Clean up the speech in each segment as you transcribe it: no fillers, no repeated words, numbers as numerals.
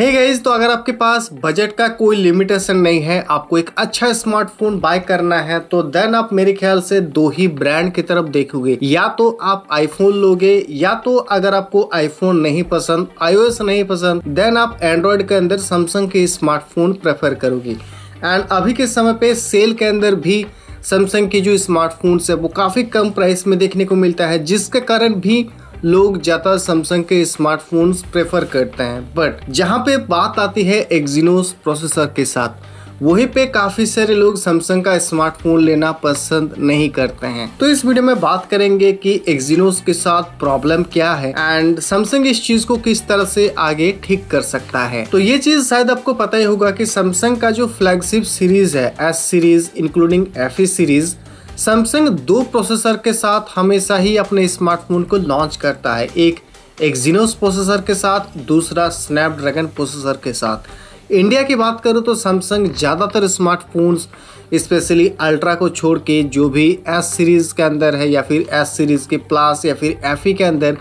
Hey guys, तो अगर आपके पास बजट का कोई लिमिटेशन नहीं है, आपको एक अच्छा स्मार्टफोन बाय करना है, तो देन आप मेरे ख्याल से दो ही ब्रांड की तरफ देखोगे। या तो आप आईफोन लोगे, या तो अगर आपको आईफोन नहीं पसंद, iOS नहीं पसंद, देन आप एंड्रॉयड के अंदर सैमसंग के स्मार्टफोन प्रेफर करोगे। एंड अभी के समय पे सेल के अंदर भी सैमसंग के जो स्मार्टफोन्स है वो काफ़ी कम प्राइस में देखने को मिलता है, जिसके कारण भी लोग ज़्यादा सैमसंग के स्मार्टफोन्स प्रेफर करते हैं। बट जहाँ पे बात आती है एक्जिनोस प्रोसेसर के साथ, वहीं पे काफ़ी सारे लोग सैमसंग का स्मार्टफोन लेना पसंद नहीं करते हैं। तो इस वीडियो में बात करेंगे कि एक्जिनोस के साथ प्रॉब्लम क्या है एंड सैमसंग इस चीज़ को किस तरह से आगे ठीक कर सकता है। तो ये चीज़ शायद आपको पता ही होगा कि सैमसंग का जो फ्लैगशिप सीरीज़ है, S series including F E series, Samsung दो प्रोसेसर के साथ हमेशा ही अपने स्मार्टफोन को लॉन्च करता है। एक एक्जिनोस प्रोसेसर के साथ, दूसरा स्नैपड्रैगन प्रोसेसर के साथ। इंडिया की बात करूँ तो सैमसंग ज़्यादातर स्मार्टफोन्स, स्पेशली अल्ट्रा को छोड़ के जो भी एस सीरीज़ के अंदर है या फिर एस सीरीज़ के प्लस या फिर एफई के अंदर,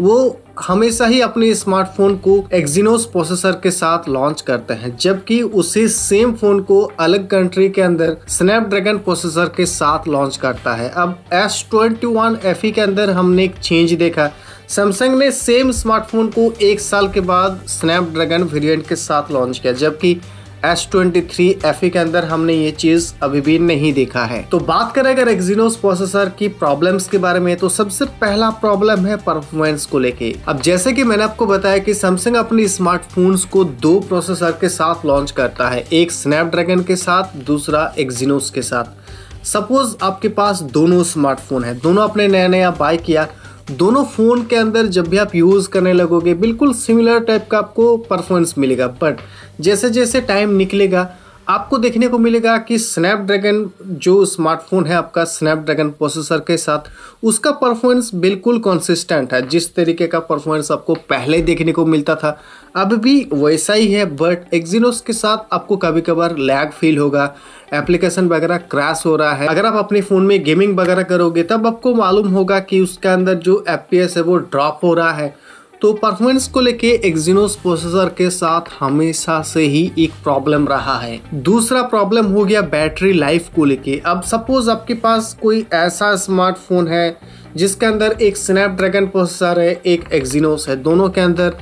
वो हमेशा ही अपने स्मार्टफोन को एक्जिनोस प्रोसेसर के साथ लॉन्च करते हैं, जबकि उसी सेम फ़ोन को अलग कंट्री के अंदर स्नैपड्रैगन प्रोसेसर के साथ लॉन्च करता है। अब S21 FE के अंदर हमने एक चेंज देखा, सैमसंग ने सेम स्मार्टफोन को एक साल के बाद स्नैपड्रैगन वेरिएंट के साथ लॉन्च किया, जबकि S23 FE के अंदर हमने ये चीज़ अभी भी नहीं देखा है। तो बात करें अगर एक्जिनोस प्रोसेसर की प्रॉब्लम्स के बारे में, तो सबसे पहला प्रॉब्लम है परफॉर्मेंस को लेके। अब जैसे कि मैंने आपको बताया कि सैमसंग अपने स्मार्टफोन्स को दो प्रोसेसर के साथ लॉन्च करता है, एक स्नैपड्रैगन के साथ, दूसरा एक्जिनोस के साथ। सपोज आपके पास दोनों स्मार्टफोन है, दोनों आपने नया नया बाय किया, दोनों फ़ोन के अंदर जब भी आप यूज़ करने लगोगे बिल्कुल सिमिलर टाइप का आपको परफॉर्मेंस मिलेगा। बट जैसे जैसे टाइम निकलेगा आपको देखने को मिलेगा कि स्नैपड्रैगन जो स्मार्टफोन है आपका, स्नैपड्रैगन प्रोसेसर के साथ उसका परफॉर्मेंस बिल्कुल कंसिस्टेंट है। जिस तरीके का परफॉर्मेंस आपको पहले देखने को मिलता था अब भी वैसा ही है, बट एक्जिनोस के साथ आपको कभी कभार लैग फील होगा, एप्लीकेशन वगैरह क्रैश हो रहा है। अगर आप अपने फ़ोन में गेमिंग वगैरह करोगे तब आपको मालूम होगा कि उसके अंदर जो FPS है वो ड्रॉप हो रहा है। तो परफॉर्मेंस को लेके एक्जिनोस प्रोसेसर के साथ हमेशा से ही एक प्रॉब्लम रहा है। दूसरा प्रॉब्लम हो गया बैटरी लाइफ को लेके। अब सपोज आपके पास कोई ऐसा स्मार्टफोन है जिसके अंदर एक स्नैपड्रैगन प्रोसेसर है, एक एक्जिनोस है, दोनों के अंदर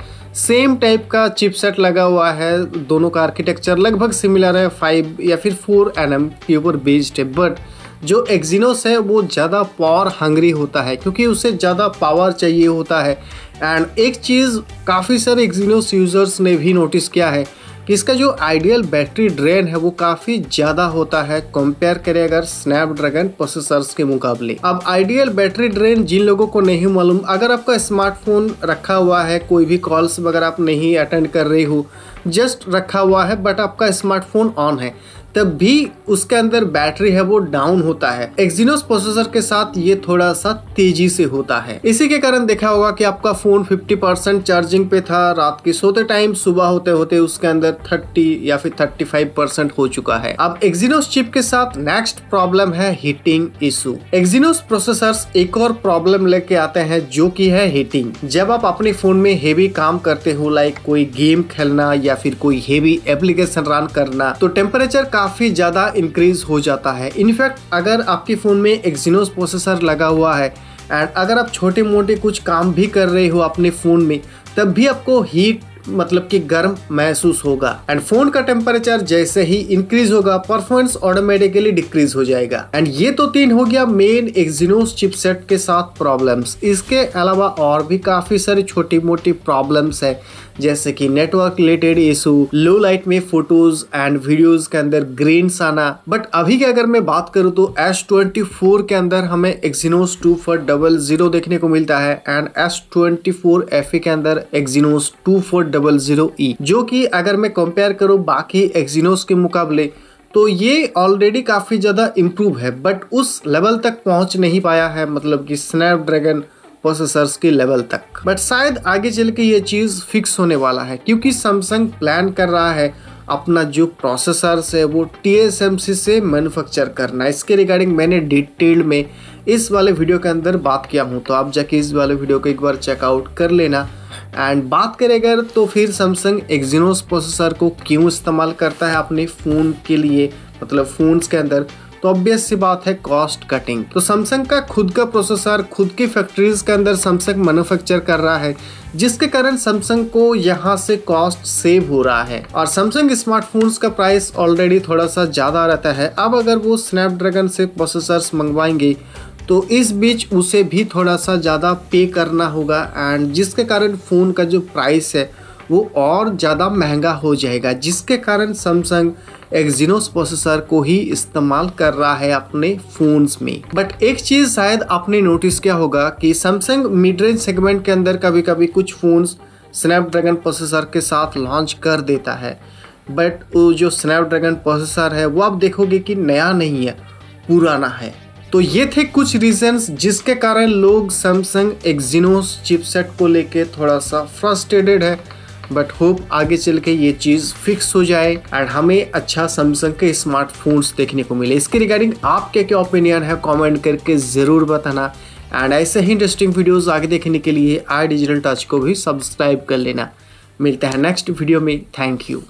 सेम टाइप का चिपसेट लगा हुआ है, दोनों का आर्किटेक्चर लगभग सिमिलर है, 5 या फिर 4 nm के ऊपर बेस्ड है। बट जो एक्जिनोस है वो ज़्यादा पावर हंग्री होता है, क्योंकि उसे ज़्यादा पावर चाहिए होता है। एंड एक चीज़ काफ़ी सारे एक्जिनोस यूज़र्स ने भी नोटिस किया है कि इसका जो आइडियल बैटरी ड्रेन है वो काफ़ी ज़्यादा होता है कंपेयर करें अगर स्नैपड्रैगन प्रोसेसर्स के मुकाबले। अब आइडियल बैटरी ड्रेन जिन लोगों को नहीं मालूम, अगर आपका स्मार्टफोन रखा हुआ है, कोई भी कॉल्स वगैरह आप नहीं अटेंड कर रहे हो, जस्ट रखा हुआ है बट आपका स्मार्टफोन ऑन है, तब भी उसके अंदर बैटरी है वो डाउन होता है। एक्जिनोस प्रोसेसर के साथ ये थोड़ा सा तेजी से होता है। इसी के कारण देखा होगा कि आपका फ़ोन 50% चार्जिंग पे था रात के सोते टाइम, सुबह होते होते उसके अंदर 30 या फिर 35% हो चुका है। अब एक्जिनोस चिप के साथ नेक्स्ट प्रॉब्लम है हीटिंग इशू। एक्जिनोस प्रोसेसर्स एक और प्रॉब्लम लेके आते हैं जो कि है हीटिंग। जब आप अपने फ़ोन में हेवी काम करते हो, लाइक कोई गेम खेलना या फिर कोई हेवी एप्लीकेशन रन करना, तो टेम्परेचर काफ़ी ज़्यादा इंक्रीज हो जाता है। इनफैक्ट अगर आपके फ़ोन में एक्जिनोस प्रोसेसर लगा हुआ है एंड अगर आप छोटे मोटे कुछ काम भी कर रहे हो अपने फ़ोन में, तब भी आपको हीट मतलब कि गर्म महसूस होगा। एंड फ़ोन का टेम्परेचर जैसे ही इंक्रीज होगा परफॉर्मेंस ऑटोमेटिकली डिक्रीज हो जाएगा। एंड ये तो तीन हो गया मेन एक्जिनोस चिपसेट के साथ प्रॉब्लम्स। इसके अलावा और भी काफ़ी सारी छोटी मोटी प्रॉब्लम्स है, जैसे कि network related issue, low light में फोटोज एंड वीडियोज के अंदर ग्रेन्स आना। बट अभी की अगर मैं बात करूँ तो S24 के अंदर हमें एक्जिनोस 2400 देखने को मिलता है एंड S24 FE के अंदर एक्जिनोस 2400E, जो कि अगर मैं कंपेयर करूँ बाकी एक्जिनोस के मुकाबले तो ये ऑलरेडी काफ़ी ज़्यादा इम्प्रूव है, बट उस लेवल तक पहुँच नहीं पाया है, मतलब कि स्नैपड्रैगन प्रोसेसर्स के लेवल तक। बट शायद आगे चल के ये चीज़ फिक्स होने वाला है, क्योंकि सैमसंग प्लान कर रहा है अपना जो प्रोसेसर्स है वो TSMC से मैन्युफैक्चर करना। इसके रिगार्डिंग मैंने डिटेल में इस वाले वीडियो के अंदर बात किया हूँ, तो आप जाके इस वाले वीडियो को एक बार चेकआउट कर लेना। एंड बात करें अगर तो फिर Samsung Exynos प्रोसेसर को क्यों इस्तेमाल करता है अपने फ़ोन के लिए, मतलब फ़ोन्स के अंदर, तो ऑब्वियस सी बात है कॉस्ट कटिंग। तो Samsung का खुद का प्रोसेसर खुद की फैक्ट्रीज के अंदर Samsung मैन्युफैक्चर कर रहा है, जिसके कारण Samsung को यहाँ से कॉस्ट सेव हो रहा है। और Samsung स्मार्टफोन्स का प्राइस ऑलरेडी थोड़ा सा ज़्यादा रहता है, अब अगर वो स्नैपड्रैगन से प्रोसेसर्स मंगवाएंगे तो इस बीच उसे भी थोड़ा सा ज़्यादा पे करना होगा, एंड जिसके कारण फ़ोन का जो प्राइस है वो और ज़्यादा महंगा हो जाएगा, जिसके कारण Samsung Exynos प्रोसेसर को ही इस्तेमाल कर रहा है अपने फ़ोन्स में। बट एक चीज़ शायद आपने नोटिस किया होगा कि Samsung मिड रेंज सेगमेंट के अंदर कभी कभी कुछ फ़ोन्स स्नैपड्रैगन प्रोसेसर के साथ लॉन्च कर देता है, बट वो जो स्नैपड्रैगन प्रोसेसर है वो आप देखोगे कि नया नहीं है, पुराना है। तो ये थे कुछ रीजंस जिसके कारण लोग Samsung Exynos चिपसेट को लेके थोड़ा सा फ्रस्ट्रेटेड है, बट होप आगे चल के ये चीज़ फिक्स हो जाए एंड हमें अच्छा Samsung के स्मार्टफोन्स देखने को मिले। इसके रिगार्डिंग आपके क्या ओपिनियन है कमेंट करके ज़रूर बताना, एंड ऐसे ही इंटरेस्टिंग वीडियोस आगे देखने के लिए i Digital Touch को भी सब्सक्राइब कर लेना। मिलते हैं नेक्स्ट वीडियो में, थैंक यू।